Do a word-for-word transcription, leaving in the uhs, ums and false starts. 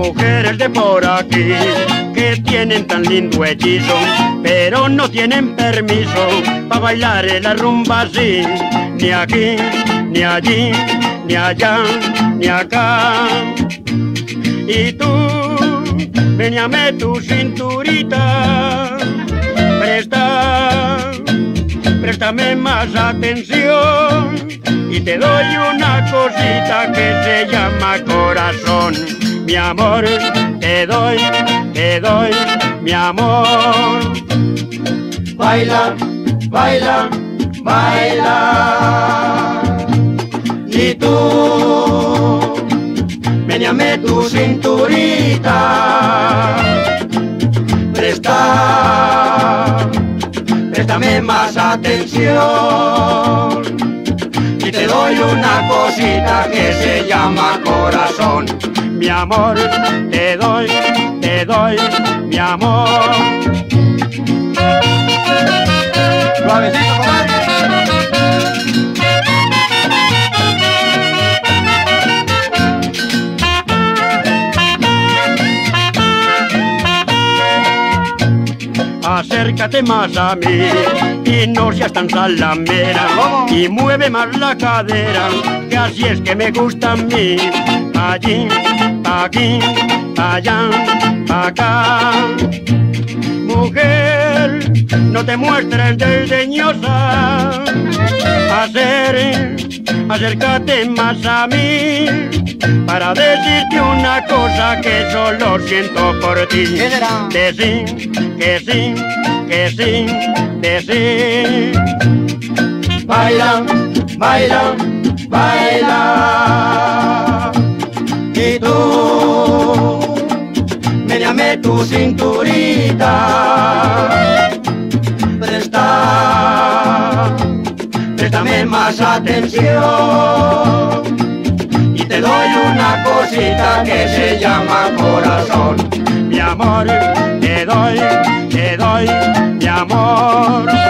mujeres de por aquí que tienen tan lindo hechizo, pero no tienen permiso para bailar la rumba así. Ni aquí, ni allí, ni allá, ni acá. Y tú, véñame tu cinturita, presta, préstame más atención y te doy una cosita que se llama corazón. Mi amor, te doy, te doy, mi amor. Baila, baila, baila. Y tú, véñame tu cinturita, presta, préstame más atención y te doy una cosita que se llama corazón. Mi amor, te doy, te doy, mi amor. Suavecito, comadre. Acércate más a mí y no seas tan salamera y mueve más la cadera, que así es que me gusta a mí. Allí, pa' aquí, pa' allá, pa' acá. Mujer, no te muestres desdeñosa. Hacer, acércate más a mí para decirte una cosa que solo siento por ti. Decí, que sí, que sí, decí. Baila, baila, baila. Y tú, méñame tu cinturita, presta, préstame más atención y te doy una cosita que se llama corazón. Mi amor, te doy, te doy, mi amor.